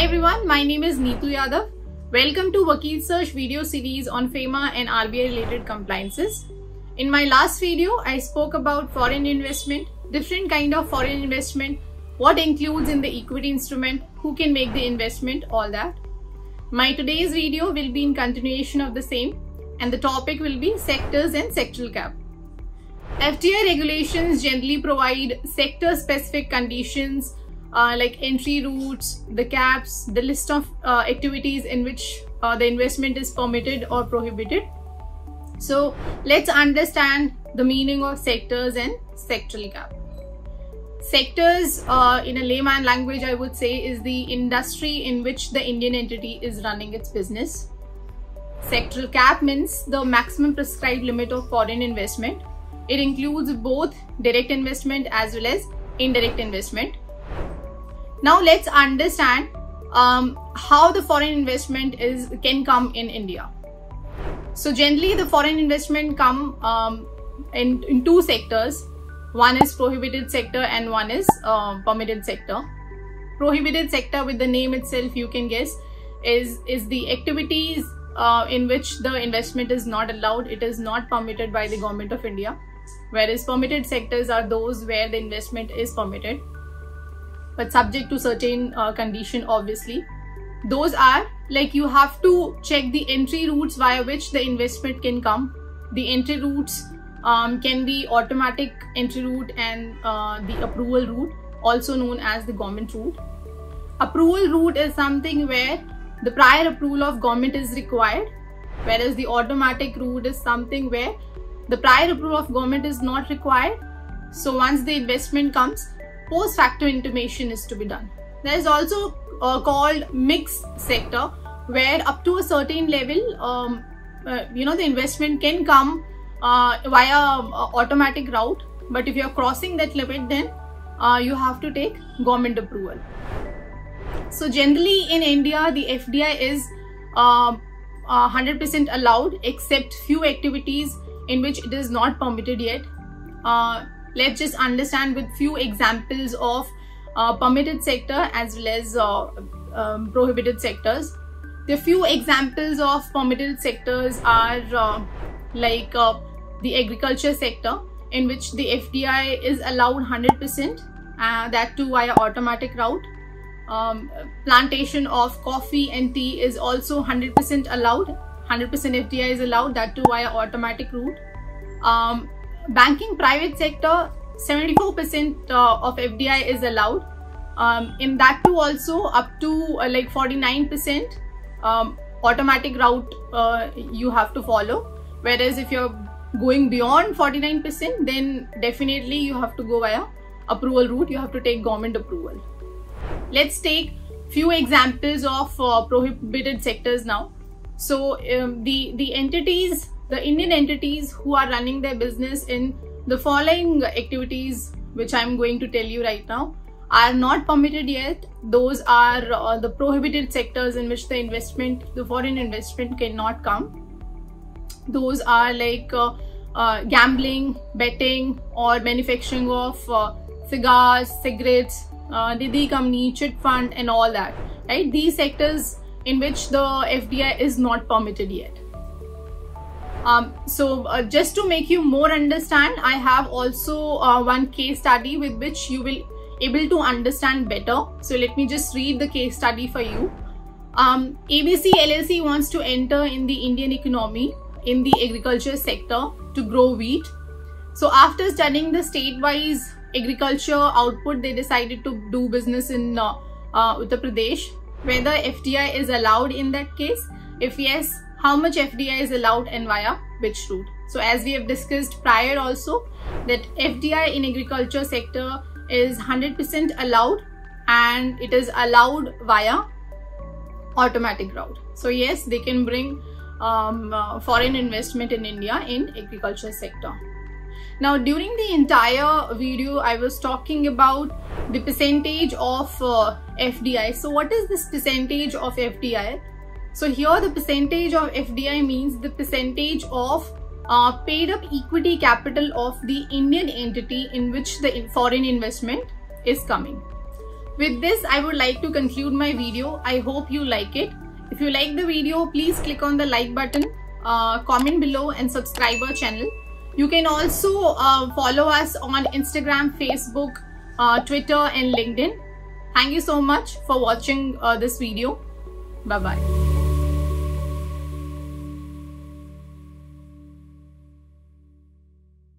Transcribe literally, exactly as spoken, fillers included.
Hi everyone, my name is Neetu Yadav. Welcome to Vakil Search video series on FEMA and R B I related compliances. In my last video, I spoke about foreign investment, different kind of foreign investment, what includes in the equity instrument, who can make the investment, all that. My today's video will be in continuation of the same and the topic will be sectors and sectoral cap. F D I regulations generally provide sector specific conditions Uh, like entry routes, the caps, the list of uh, activities in which uh, the investment is permitted or prohibited. So let's understand the meaning of sectors and sectoral cap. Sectors, uh, in a layman language, I would say is the industry in which the Indian entity is running its business. Sectoral cap means the maximum prescribed limit of foreign investment. It includes both direct investment as well as indirect investment. Now let's understand um, how the foreign investment is can come in India. So generally the foreign investment come um, in, in two sectors. One is prohibited sector and one is uh, permitted sector. Prohibited sector, with the name itself you can guess, is, is the activities uh, in which the investment is not allowed. It is not permitted by the government of India. Whereas permitted sectors are those where the investment is permitted, but subject to certain uh, condition obviously. Those are like you have to check the entry routes via which the investment can come. The entry routes um, can be automatic entry route and uh, the approval route, also known as the government route. Approval route is something where the prior approval of government is required, whereas the automatic route is something where the prior approval of government is not required. So once the investment comes, post facto intimation is to be done. There is also uh, called mixed sector, where up to a certain level, um, uh, you know, the investment can come uh, via uh, automatic route. But if you are crossing that limit, then uh, you have to take government approval. So generally in India, the F D I is one hundred percent uh, uh, allowed, except few activities in which it is not permitted yet. Uh, Let's just understand with few examples of uh, permitted sector as well as uh, um, prohibited sectors. The few examples of permitted sectors are uh, like uh, the agriculture sector, in which the F D I is allowed one hundred percent, uh, that too via automatic route. Um, plantation of coffee and tea is also one hundred percent allowed. one hundred percent F D I is allowed, that too via automatic route. Um, Banking private sector, seventy-four percent uh, of F D I is allowed. Um, in that too also up to uh, like forty-nine percent um, automatic route uh, you have to follow. Whereas if you're going beyond forty-nine percent, then definitely you have to go via approval route. You have to take government approval. Let's take few examples of uh, prohibited sectors now. So um, the, the entities The Indian entities who are running their business in the following activities, which I'm going to tell you right now, are not permitted yet. Those are uh, the prohibited sectors in which the investment, the foreign investment cannot come. Those are like uh, uh, gambling, betting, or manufacturing of uh, cigars, cigarettes, uh, Didi company, chit fund and all that, right? These sectors in which the F D I is not permitted yet. Um, so uh, just to make you more understand, I have also uh, one case study with which you will able to understand better. So let me just read the case study for you. Um, A B C L L C wants to enter in the Indian economy in the agriculture sector to grow wheat. So after studying the state-wise agriculture output, they decided to do business in uh, uh, Uttar Pradesh. Whether F D I is allowed in that case? If yes, how much F D I is allowed and via which route? So as we have discussed prior also, that F D I in agriculture sector is one hundred percent allowed, and it is allowed via automatic route. So yes, they can bring um, uh, foreign investment in India in agriculture sector. Now during the entire video, I was talking about the percentage of uh, F D I. So what is this percentage of F D I? So here the percentage of F D I means the percentage of uh, paid up equity capital of the Indian entity in which the foreign investment is coming. With this, I would like to conclude my video. I hope you like it. If you like the video, please click on the like button, uh, comment below and subscribe our channel. You can also uh, follow us on Instagram, Facebook, uh, Twitter and LinkedIn. Thank you so much for watching uh, this video. Bye-bye.